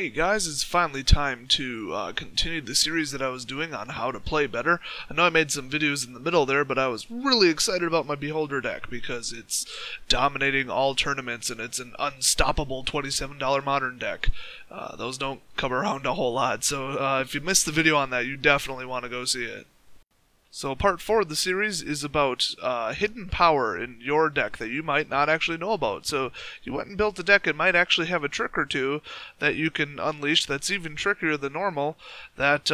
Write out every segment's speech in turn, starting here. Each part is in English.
Hey guys, it's finally time to continue the series that I was doing on how to play better. I know I made some videos in the middle there, but I was really excited about my Beholder deck because it's dominating all tournaments and it's an unstoppable $27 modern deck. Those don't come around a whole lot, so if you missed the video on that, you definitely want to go see it. So part 4 of the series is about hidden power in your deck that you might not actually know about. So you went and built a deck and might actually have a trick or two that you can unleash that's even trickier than normal that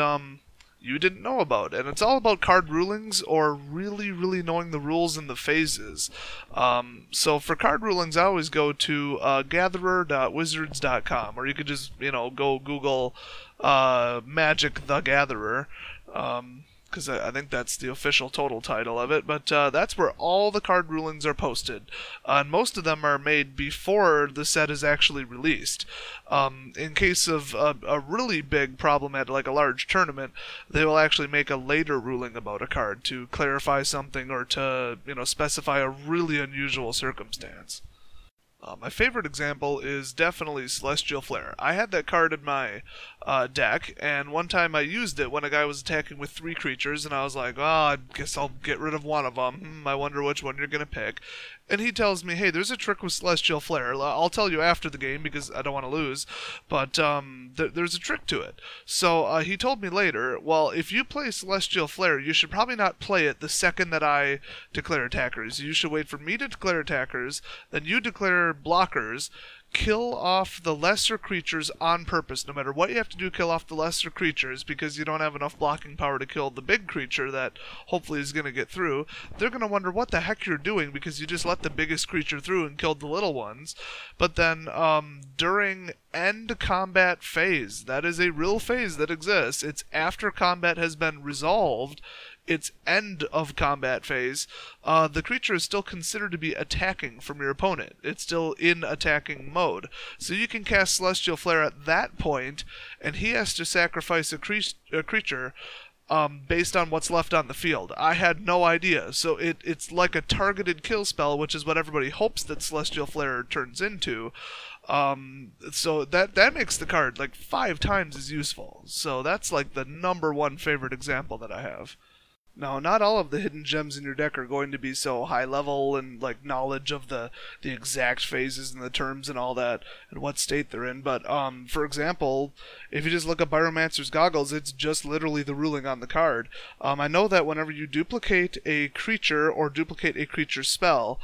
you didn't know about. And it's all about card rulings or really knowing the rules and the phases. So for card rulings, I always go to gatherer.wizards.com, or you could just, go Google Magic the Gatherer. Because I think that's the official total title of it, but that's where all the card rulings are posted. And most of them are made before the set is actually released. In case of a really big problem at like a large tournament, they will actually make a later ruling about a card to clarify something or to specify a really unusual circumstance. My favorite example is definitely Celestial Flare. I had that card in my deck, and one time I used it when a guy was attacking with 3 creatures, and I was like, oh, I guess I'll get rid of one of them. I wonder which one you're going to pick. And he tells me, hey, there's a trick with Celestial Flare. I'll tell you after the game because I don't want to lose, but there's a trick to it. So he told me later, well, if you play Celestial Flare, you should probably not play it the second that I declare attackers. You should wait for me to declare attackers, then you declare blockers, kill off the lesser creatures on purpose. No matter what you have to do, kill off the lesser creatures because you don't have enough blocking power to kill the big creature that hopefully is going to get through. They're going to wonder what the heck you're doing because you just let the biggest creature through and killed the little ones. But then during end combat phase, that is a real phase that exists. It's after combat has been resolved. Its end of combat phase, the creature is still considered to be attacking from your opponent. It's still in attacking mode. So you can cast Celestial Flare at that point, and he has to sacrifice a creature based on what's left on the field. I had no idea. So it's like a targeted kill spell, which is what everybody hopes that Celestial Flare turns into. So that makes the card like 5 times as useful. So that's like the #1 favorite example that I have. Now, not all of the hidden gems in your deck are going to be so high level and like knowledge of the exact phases and the terms and all that and what state they're in, but for example, if you just look up Pyromancer's Goggles, it's just literally the ruling on the card. I know that whenever you duplicate a creature or duplicate a creature spell,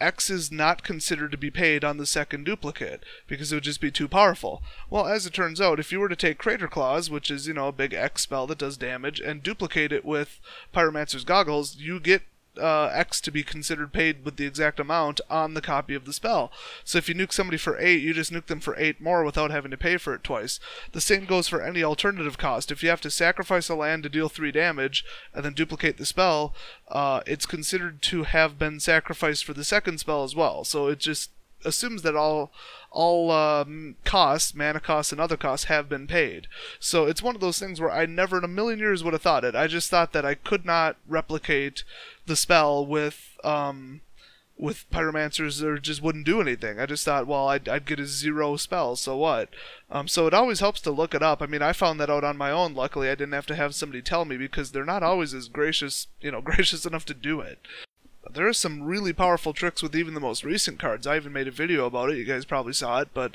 X is not considered to be paid on the second duplicate because it would just be too powerful. Well, as it turns out, if you were to take Crater Claws, which is, a big X spell that does damage, and duplicate it with Pyromancer's Goggles, you get X to be considered paid with the exact amount on the copy of the spell. So if you nuke somebody for 8, you just nuke them for 8 more without having to pay for it twice. The same goes for any alternative cost. If you have to sacrifice a land to deal 3 damage and then duplicate the spell, it's considered to have been sacrificed for the second spell as well. So it just assumes that all costs, mana costs and other costs, have been paid. So it's one of those things where I never in a million years would have thought it. I just thought that I could not replicate the spell with Pyromancers, or just wouldn't do anything. I just thought, well, I'd get a 0 spell, so what? So it always helps to look it up. I mean, I found that out on my own. Luckily, I didn't have to have somebody tell me because they're not always as gracious enough to do it. There are some really powerful tricks with even the most recent cards. I even made a video about it. You guys probably saw it, but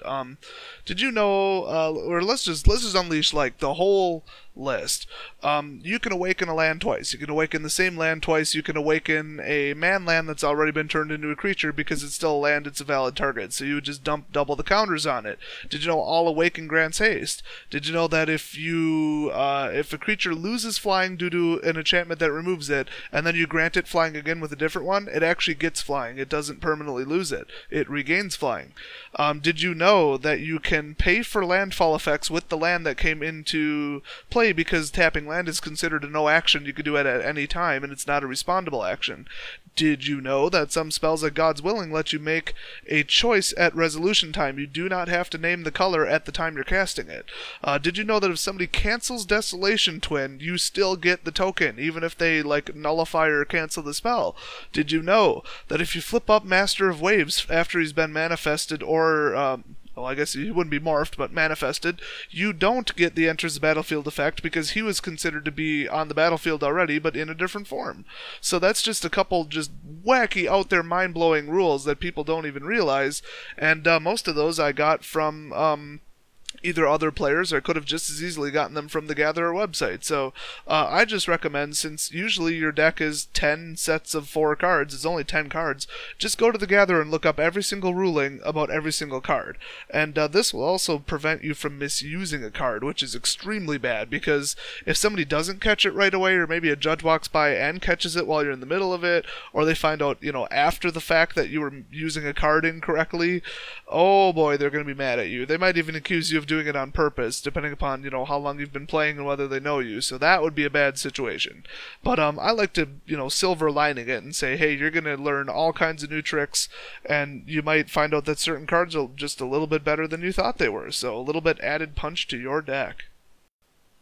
did you know? Or let's just unleash like the whole list. You can awaken a land twice. You can awaken the same land twice. You can awaken a man land that's already been turned into a creature because it's still a land. It's a valid target. So you would just dump double the counters on it. Did you know all awaken grants haste? Did you know that if you if a creature loses flying due to an enchantment that removes it, and then you grant it flying again with a different one, it actually gets flying. It doesn't permanently lose it. It regains flying. Did you know that you can pay for landfall effects with the land that came into play? Because tapping land is considered a no action. You could do it at any time, and it's not a respondable action. Did you know that some spells like God's Willing let you make a choice at resolution time? You do not have to name the color at the time you're casting it. Did you know that if somebody cancels Desolation Twin, you still get the token, even if they, like, nullify or cancel the spell? Did you know that if you flip up Master of Waves after he's been manifested or, well, I guess he wouldn't be morphed, but manifested, you don't get the enters the battlefield effect because he was considered to be on the battlefield already, but in a different form. So that's just a couple just wacky, out there, mind-blowing rules that people don't even realize, and most of those I got from either other players, or I could have just as easily gotten them from the Gatherer website. So I just recommend, since usually your deck is 10 sets of 4 cards, it's only 10 cards, just go to the Gatherer and look up every single ruling about every single card. And this will also prevent you from misusing a card, which is extremely bad, because if somebody doesn't catch it right away, or maybe a judge walks by and catches it while you're in the middle of it, or they find out, you know, after the fact that you were using a card incorrectly, oh boy, they're going to be mad at you. They might even accuse you of doing it on purpose, depending upon, you know, how long you've been playing and whether they know you. So that would be a bad situation. But I like to, you know, silver lining it and say, hey, you're going to learn all kinds of new tricks, and you might find out that certain cards are just a little bit better than you thought they were. So a little bit added punch to your deck.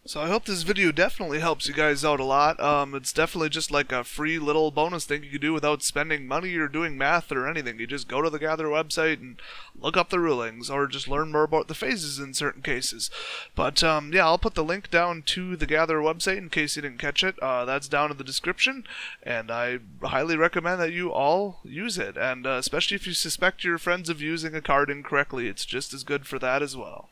So I hope this video definitely helps you guys out a lot. It's definitely just like a free little bonus thing you can do without spending money or doing math or anything. You just go to the Gatherer website and look up the rulings, or just learn more about the phases in certain cases. But yeah, I'll put the link down to the Gatherer website in case you didn't catch it. That's down in the description, and I highly recommend that you all use it. And especially if you suspect your friends of using a card incorrectly, it's just as good for that as well.